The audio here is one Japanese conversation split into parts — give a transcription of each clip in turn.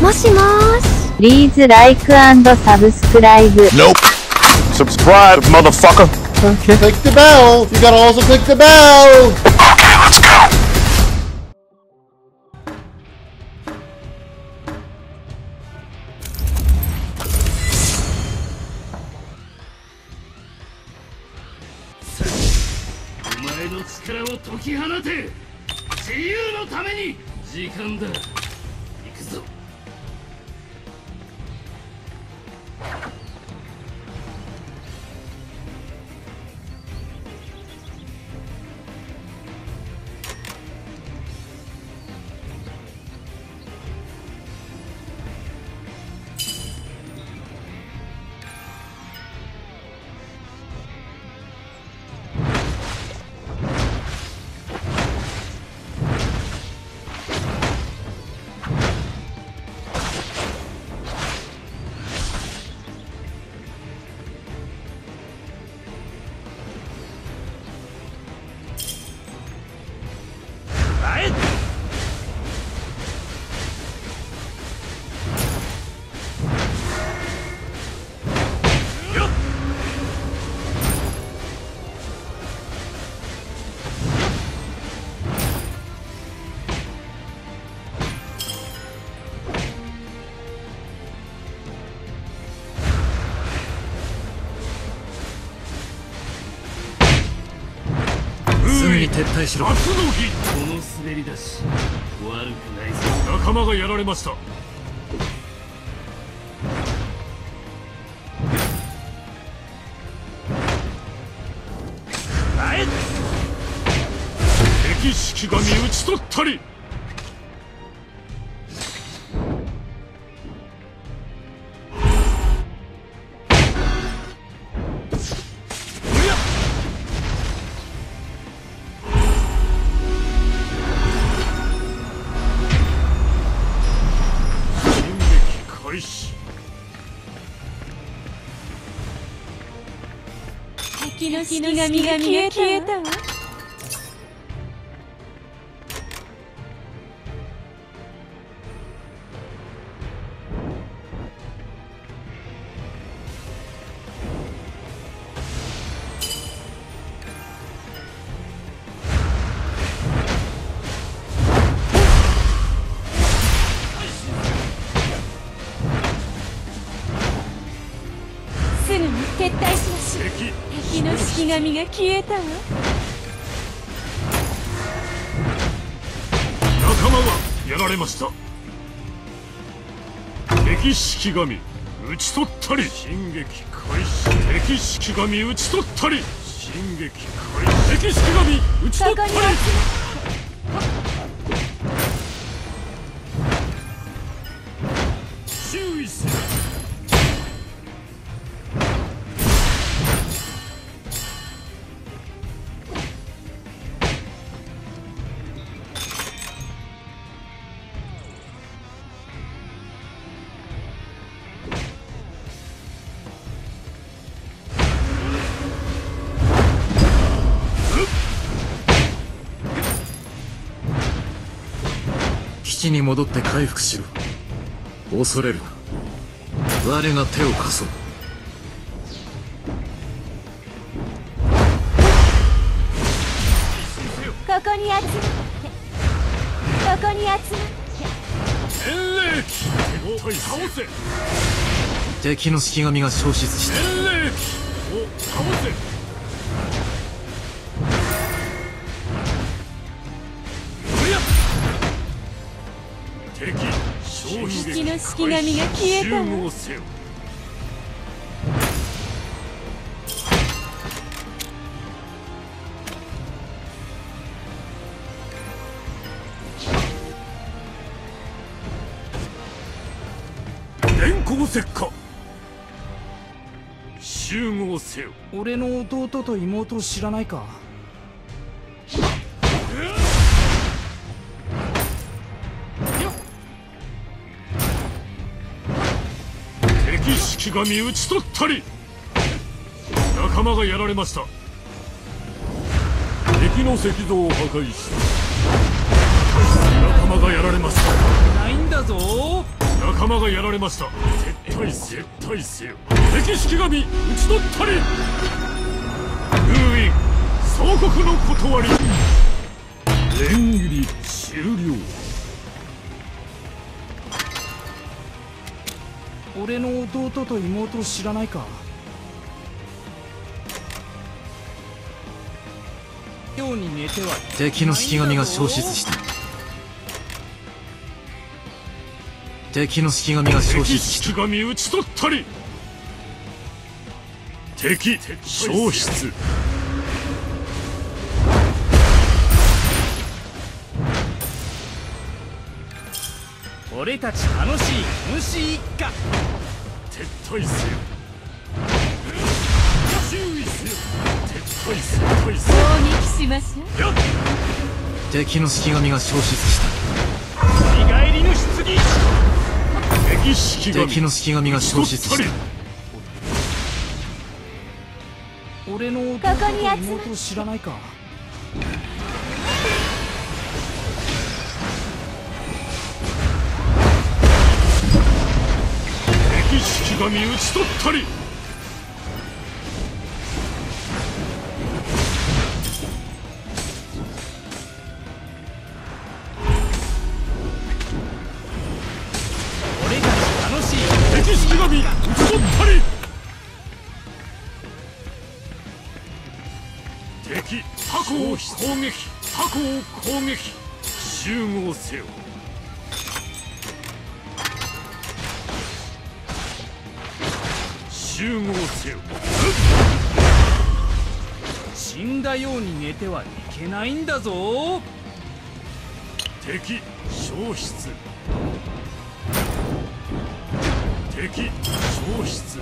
もしもーし。Please like and subscribe. Nope. Subscribe, motherfucker. Okay. Click the bell. You gotta also click the bell. Okay, let's go.撤退しろ。この滑り出し悪くないぞ。仲間がやられました。敵式が見討ち取ったり。敵の式が消えたわ。すぐに撤退しましょう。敵の式神が消えたわ。仲間はやられました。敵式神討ち取ったり。進撃開始。敵式神討ち取ったり。進撃開始。敵式神討ち取ったり。注意せよ。基地に戻って回復しろ。恐れるな。我が手を貸そう。ここに集まって。ここに集まって。遠霊機を倒せ。敵の式神が消失した。遠霊機を倒せ。敵の式神が消えたわ。電光石火。集合せよ。俺の弟と妹を知らないか。敵神討ち取ったり。仲間がやられました。敵の石像を破壊した。仲間がやられました。ないんだぞ。仲仲間がやられました。撤退せよ、撤退せよ。敵式神討ち取ったり。封印総国の断り。連入り終了。俺の弟と妹を知らないか。ように寝ては敵の式神が消失した。敵の式神が消失した。敵式神討ち取ったり。敵消失。俺たち楽しい虫一家。撤退せよ。注意せよ。撤退せよ。攻撃しましょう。敵の式神が消失した。見返りの出撃。敵の式神が消失した。俺の弟と妹を知らないか。敵式神討ち取ったり。攻撃、他校攻撃、集合せよ。集合せよ。死んだように寝てはいけないんだぞ。敵消失。敵消失。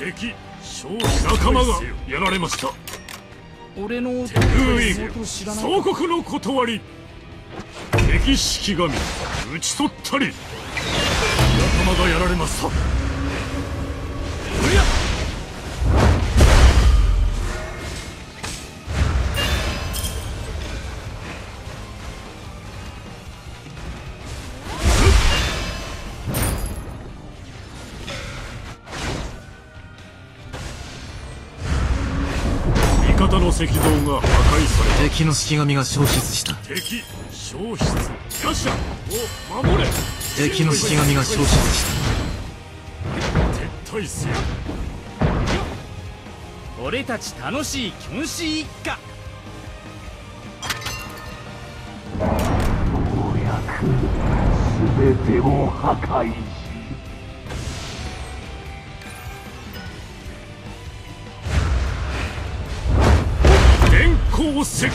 敵仲間がやられました。俺の弟と総国の断り。敵式神討ち取ったり。仲間がやられました。石像が破壊された。敵の式神が消失した。敵消失。夜叉を守れ。敵の式神が消失した。撤退せよ。俺たち楽しいキョンシー一家。おやく全てを破壊し。石火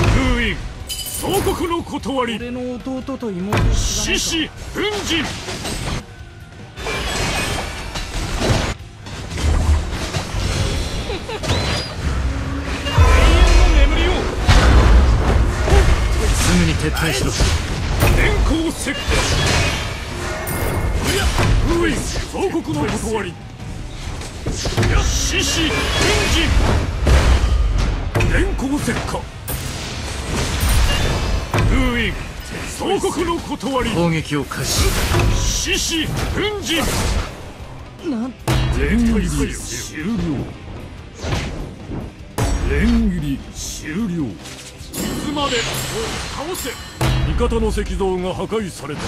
封印総国の断り。俺の弟と妹を知らないか。獅子奮陣。永遠の眠りを。すぐに撤退しろ。電光石火封印総国の断り。獅子奮陣。電光石火封印総国の断り。攻撃を開始。獅子奮陣。なん全入り終了。連入り終了。いつまで倒せ。味方の石像が破壊された。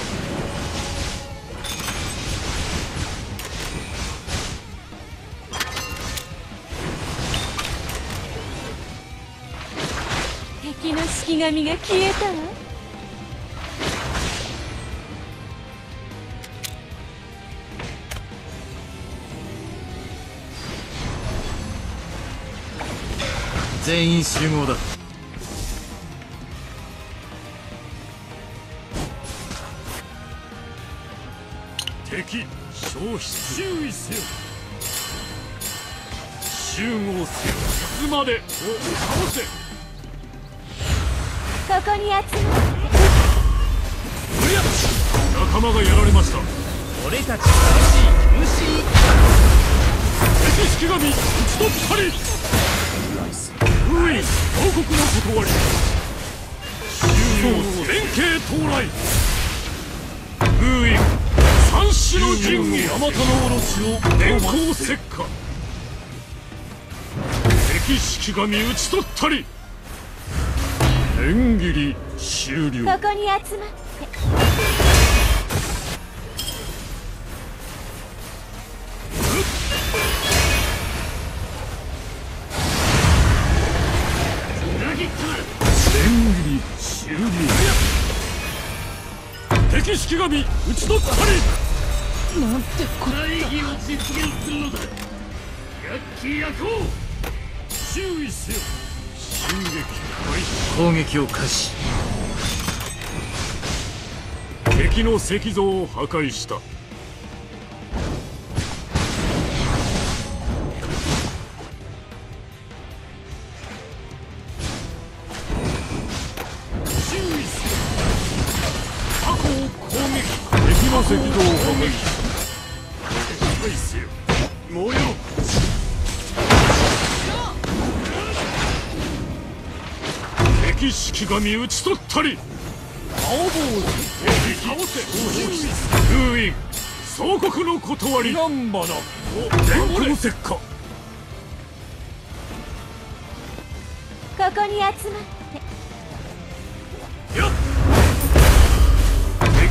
式神が消えたわ。全員集合だ。敵消失。注意せよ。集合せよ。いつまでを倒せ。ここに集まって。仲間がやられました。俺たち楽しい虫。敵式神討ち取ったり。報告の断り。竜王連携到来。封印三種の神器。大和のおろしを電光石火。敵式神討ち取ったり。縁切り終了。ここに集まって縁切り終了。敵式神討ち取ったり。なんてこった。大義を実現するのだ。百鬼夜行注意せよ。攻撃を開始。敵の石像を破壊した。過去を攻撃。敵の石像を破壊した。燃えろ。敵式神討ち取ったり。青坊主倒せ。封印総国の断り。難波の電光石火。ここに集まって。やっ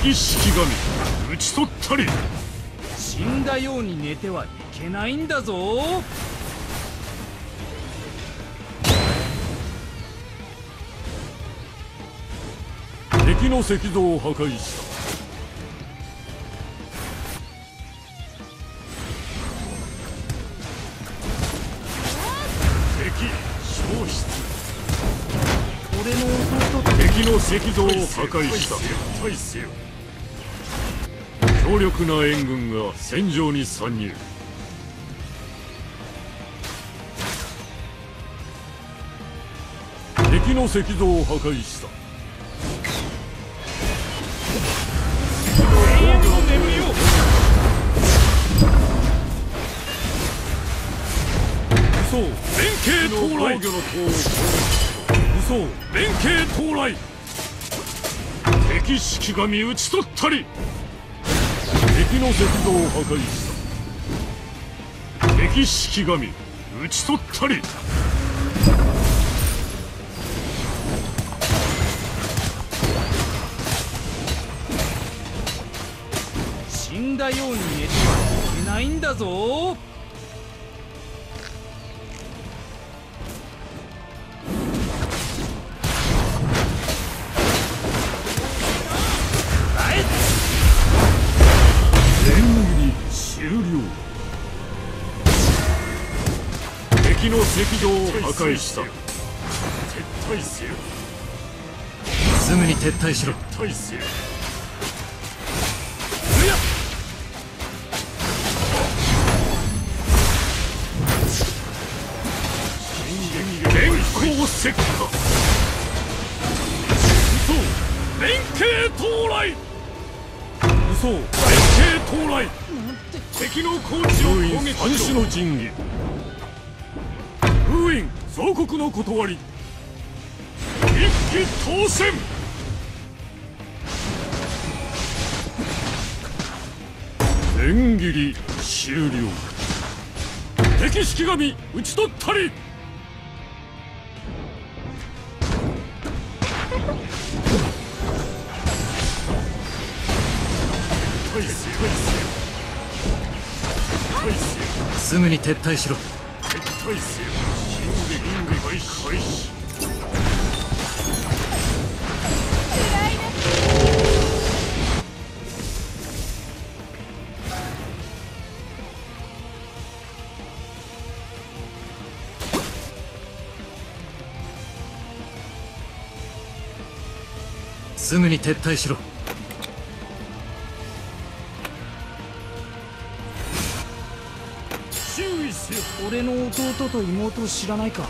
敵式神討ち取ったり。死んだように寝てはいけないんだぞ。敵の石像を破壊した。敵消失。俺の弟。敵の石像を破壊した。強力な援軍が戦場に参入。敵の石像を破壊した。連携到来。連携到来。敵式神討ち取ったり。敵の石像を破壊した。敵式神討ち取ったり。死んだように寝てはいけないんだぞ。敵の石像を破壊した。撤退せよ。すぐに撤退しろ。撤退せよ。電光石火。嘘。連携到来。嘘。連携到来。敵の高地を攻撃しろ。三種の神器。封印増国の断り。一騎当選。縁切り終了。敵式神討ち取ったり。すぐに撤退しろ。撤退せよ。すぐに撤退しろ。注意せよ。俺の弟と妹を知らないか。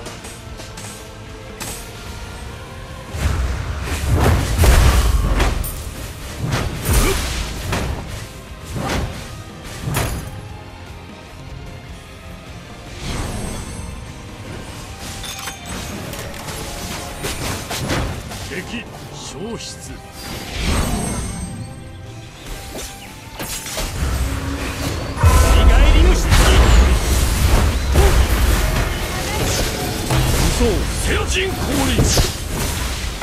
敵消失。見返りの質疑。武装セラジン降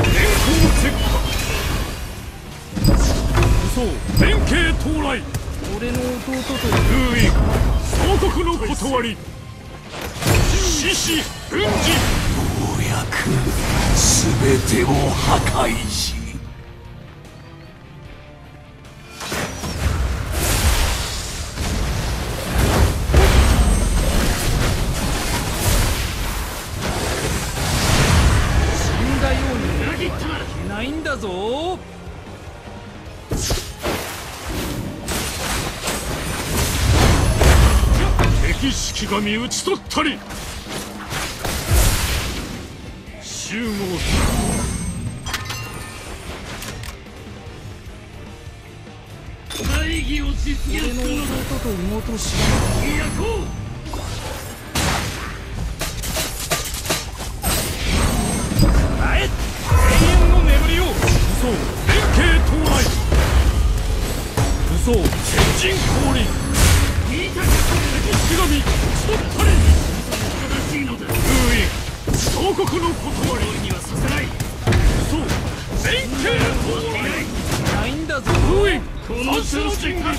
臨。電光石火。武装連携到来。俺の弟と封印総督の断り。獅子軍事。ようやく全てを破壊し、死んだように裏切ってはいけないんだぞ。敵式神討ち取ったり。集合大義を実現するのだ。俺の弟と妹しやこうあえ永遠の眠りを。武装連携到来。武装天神降臨。言いたかった敵神討ち取ったり。正しいのだ。封印総国の断りにはさせない。そう全権をないんだぞ。封印この超人が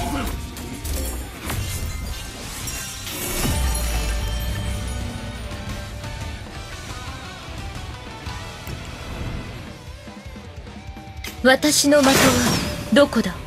私の的はどこだ。